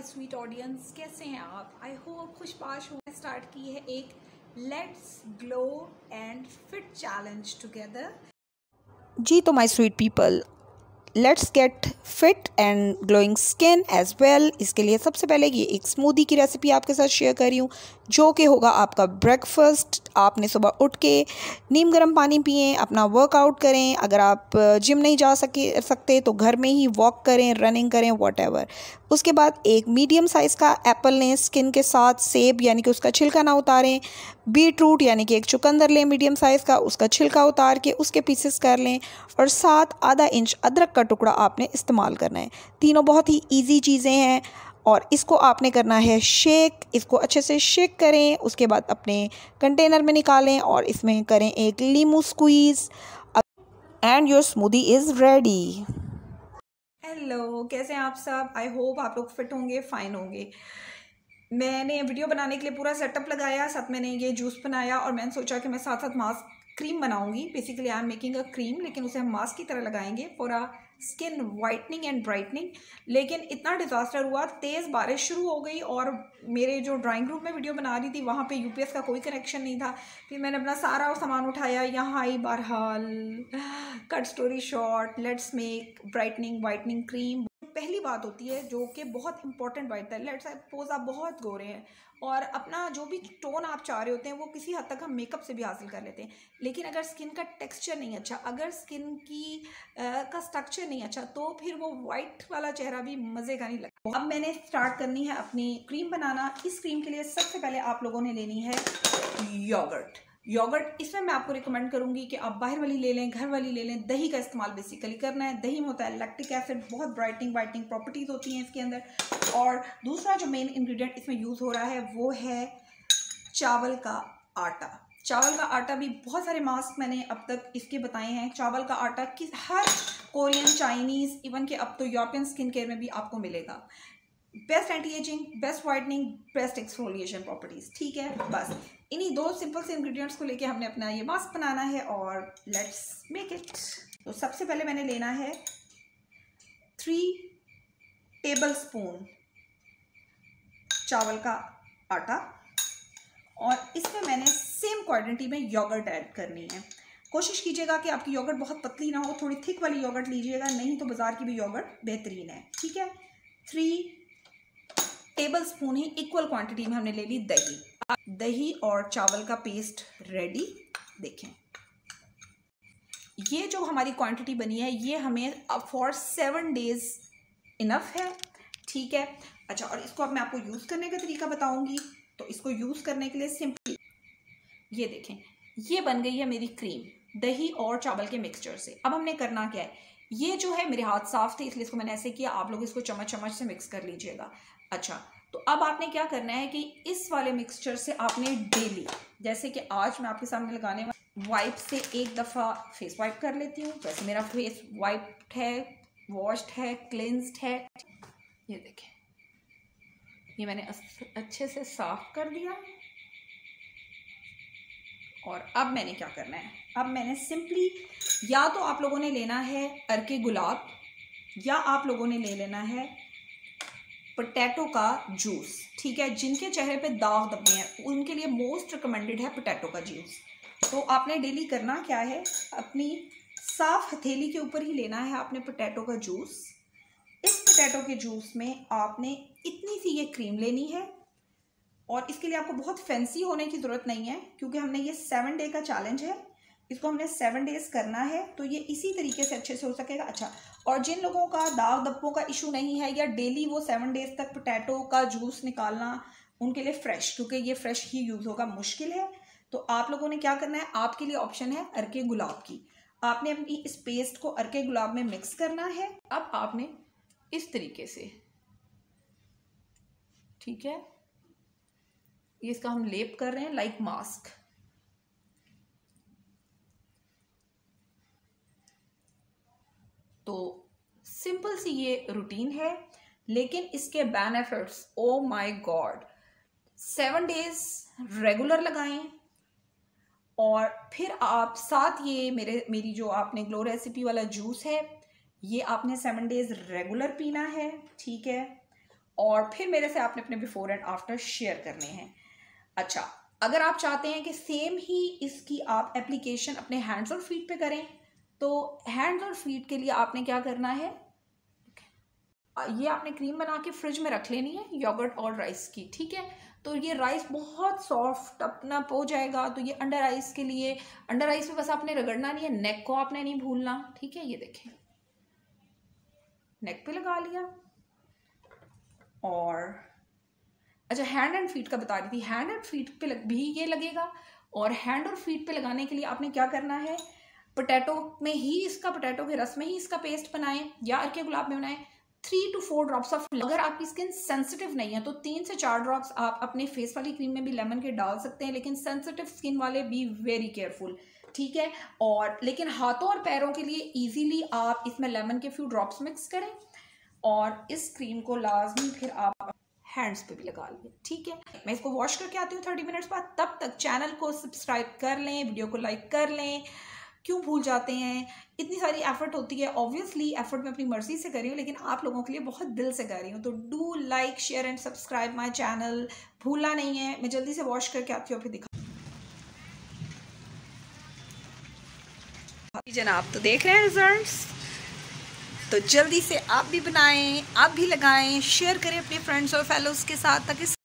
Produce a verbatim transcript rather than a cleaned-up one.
My sweet audience, कैसे हैं आप? आई होप खुशपाश हो। स्टार्ट की है एक let's glow and fit challenge together. जी तो my sweet people, let's get fit and glowing skin as well. इसके लिए सबसे पहले ये एक स्मूदी की रेसिपी आपके साथ शेयर कर रही हूँ, जो कि होगा आपका ब्रेकफास्ट। आपने सुबह उठ के नीम गर्म पानी पिएँ, अपना वर्कआउट करें। अगर आप जिम नहीं जा सके सकते तो घर में ही वॉक करें, रनिंग करें, वॉटएवर। उसके बाद एक मीडियम साइज़ का एप्पल लें, स्किन के साथ। सेब यानी कि उसका छिलका ना उतारें। बीट रूट यानी कि एक चुकंदर लें मीडियम साइज़ का, उसका छिलका उतार के उसके पीसेस कर लें। और साथ आधा इंच अदरक का टुकड़ा आपने इस्तेमाल करना है। तीनों बहुत ही ईजी चीज़ें हैं और इसको आपने करना है शेक। इसको अच्छे से शेक करें, उसके बाद अपने कंटेनर में निकालें और इसमें करें एक लीमू squeeze and your smoothie is ready. Hello, कैसे हैं आप सब? आई होप आप लोग फिट होंगे, फाइन होंगे। मैंने वीडियो बनाने के लिए पूरा सेटअप लगाया, साथ मैंने ये जूस बनाया और मैंने सोचा कि मैं साथ साथ मास्क क्रीम बनाऊंगी। Basically I am making a cream, लेकिन उसे हम मास्क की तरह लगाएंगे for a skin whitening and brightening. लेकिन इतना डिज़ास्टर हुआ, तेज़ बारिश शुरू हो गई और मेरे जो ड्राइंग रूम में वीडियो बना रही थी वहाँ पे यूपीएस का कोई कनेक्शन नहीं था। फिर मैंने अपना सारा सामान उठाया। यहाँ आई बहरहाल, cut story short, let's make brightening whitening cream. पहली बात होती है जो कि बहुत इंपॉर्टेंट बात है, लेट्स सपोज आप बहुत गोरे हैं और अपना जो भी टोन आप चाह रहे होते हैं वो किसी हद तक हम मेकअप से भी हासिल कर लेते हैं, लेकिन अगर स्किन का टेक्सचर नहीं अच्छा, अगर स्किन की आ, का स्ट्रक्चर नहीं अच्छा, तो फिर वो वाइट वाला चेहरा भी मज़े का नहीं लगता। अब मैंने स्टार्ट करनी है अपनी क्रीम बनाना। इस क्रीम के लिए सबसे पहले आप लोगों ने लेनी है योगर्ट। योगर्ट इसमें मैं आपको रिकमेंड करूंगी कि आप बाहर वाली ले लें, घर वाली ले लें। दही का इस्तेमाल बेसिकली करना है। दही में होता है लैक्टिक एसिड, बहुत ब्राइटनिंग वाइटनिंग प्रॉपर्टीज़ होती हैं इसके अंदर। और दूसरा जो मेन इंग्रेडिएंट इसमें यूज़ हो रहा है वो है चावल का आटा। चावल का आटा भी बहुत सारे मास्क मैंने अब तक इसके बताए हैं। चावल का आटा किस हर कोरियन, चाइनीज़, इवन के अब तो यूरोपियन स्किन केयर में भी आपको मिलेगा। Best anti ageing, best whitening, best exfoliation properties. ठीक है, बस इन्हीं दो सिंपल से इंग्रेडिएंट्स को लेके हमने अपना ये मास्क बनाना है और लेट्स मेक इट। तो सबसे पहले मैंने लेना है थ्री टेबलस्पून चावल का आटा और इसमें मैंने सेम क्वांटिटी में योगर्ट ऐड करनी है। कोशिश कीजिएगा कि आपकी योगर्ट बहुत पतली ना हो, थोड़ी थिक वाली योगर्ट लीजिएगा, नहीं तो बाज़ार की भी योगर्ट बेहतरीन है। ठीक है, थ्री टेबलस्पून ही इक्वल क्वांटिटी में हमने ले ली दही। दही और चावल का पेस्ट रेडी। देखें, ये जो हमारी क्वांटिटी बनी है ये हमें फॉर सेवन डेज इनफ है। ठीक है, अच्छा, और इसको अब मैं आपको यूज़ करने का तरीका बताऊंगी। तो इसको यूज़ करने के लिए सिंपली ये देखें, ये बन गई है मेरी क्रीम दही और चावल के मिक्सचर से। अब हमने करना क्या है, ये जो है मेरे हाथ साफ थे इसलिए इसको मैंने ऐसे किया, आप लोग इसको चम्मच चम्मच से मिक्स कर लीजिएगा। अच्छा, तो अब आपने क्या करना है कि इस वाले मिक्सचर से आपने डेली, जैसे कि आज मैं आपके सामने लगाने वाली वाइप से एक दफ़ा फेस वाइप कर लेती हूँ। वैसे मेरा फेस वाइप्ड है, वॉश्ड है, क्लेंस्ड है। ये देखें, ये मैंने अच्छे से साफ कर दिया। और अब मैंने क्या करना है, अब मैंने सिंपली या तो आप लोगों ने लेना है अर्के गुलाब या आप लोगों ने ले लेना है पोटैटो का जूस। ठीक है, जिनके चेहरे पे दाग दबे हैं उनके लिए मोस्ट रिकमेंडेड है पोटैटो का जूस। तो आपने डेली करना क्या है, अपनी साफ हथेली के ऊपर ही लेना है आपने पोटैटो का जूस। इस पोटैटो के जूस में आपने इतनी सी ये क्रीम लेनी है और इसके लिए आपको बहुत फैंसी होने की ज़रूरत नहीं है, क्योंकि हमने ये सेवन डे का चैलेंज है, इसको हमने सेवन डेज़ करना है, तो ये इसी तरीके से अच्छे से हो सकेगा। अच्छा, और जिन लोगों का दाग धब्बों का इशू नहीं है या डेली वो सेवन डेज़ तक पोटैटो का जूस निकालना उनके लिए फ़्रेश, क्योंकि ये फ्रेश ही यूज़ होगा, मुश्किल है, तो आप लोगों ने क्या करना है, आपके लिए ऑप्शन है अर्के गुलाब की। आपने अपनी इस पेस्ट को अर्के गुलाब में मिक्स करना है। अब आपने इस तरीके से, ठीक है, ये इसका हम लेप कर रहे हैं लाइक मास्क। तो सिंपल सी ये रूटीन है, लेकिन इसके benefits, oh my God. Seven days regular लगाएं और फिर आप साथ ये मेरे मेरी जो आपने ग्लो रेसिपी वाला जूस है ये आपने सेवन डेज रेगुलर पीना है। ठीक है, और फिर मेरे से आपने अपने बिफोर एंड आफ्टर शेयर करने हैं। अच्छा, अगर आप चाहते हैं कि सेम ही इसकी आप एप्लीकेशन अपने हैंड्स और फीट पे करें, तो हैंड्स और फीट के लिए आपने क्या करना है, ये आपने क्रीम बना के फ्रिज में रख लेनी है, योगर्ट और राइस की, ठीक है। तो ये राइस बहुत सॉफ्ट अपना हो जाएगा, तो ये अंडर आइस के लिए, अंडर आइस में बस आपने रगड़ना नहीं है, नेक को आपने नहीं भूलना, ठीक है। ये देखें, नेक पे लगा लिया। और अच्छा, हैंड एंड फीट का बता रही थी, हैंड एंड फीट पे भी ये लगेगा। और हैंड और फीट पे लगाने के लिए आपने क्या करना है, पोटैटो में ही इसका, पोटैटो के रस में ही इसका पेस्ट बनाएं या अरके गुलाब में बनाएं। Three two four drops of, अगर आपकी स्किन सेंसिटिव नहीं है तो तीन से चार ड्रॉप्स आप अपने फेस वाली क्रीम में भी लेमन के डाल सकते हैं, लेकिन सेंसिटिव स्किन वाले बी वेरी केयरफुल, ठीक है। और लेकिन हाथों और पैरों के लिए इजीली आप इसमें लेमन के फ्यू ड्रॉप्स मिक्स करें और इस क्रीम को लाजमी फिर आप हैंड्स पे भी लगा लें, ठीक है। मैं इसको वॉश करके आती हूँ थर्टी मिनट्स बाद। तब तक चैनल को सब्सक्राइब कर लें, वीडियो को लाइक कर लें। क्यों भूल जाते हैं, इतनी सारी एफर्ट होती है, ऑब्वियसली एफर्ट मैं अपनी मर्जी से कर रही हूँ, लेकिन आप लोगों के लिए बहुत दिल से कर रही हूँ। तो do like, share and subscribe my channel, भूलना नहीं है। मैं जल्दी से वॉश करके आती हूँ, फिर दिखा जनाब। तो देख रहे हैं रिजल्ट्स, तो जल्दी से आप भी बनाएं, आप भी लगाएं, शेयर करें अपने फ्रेंड्स और फेलोज़ के साथ ताकि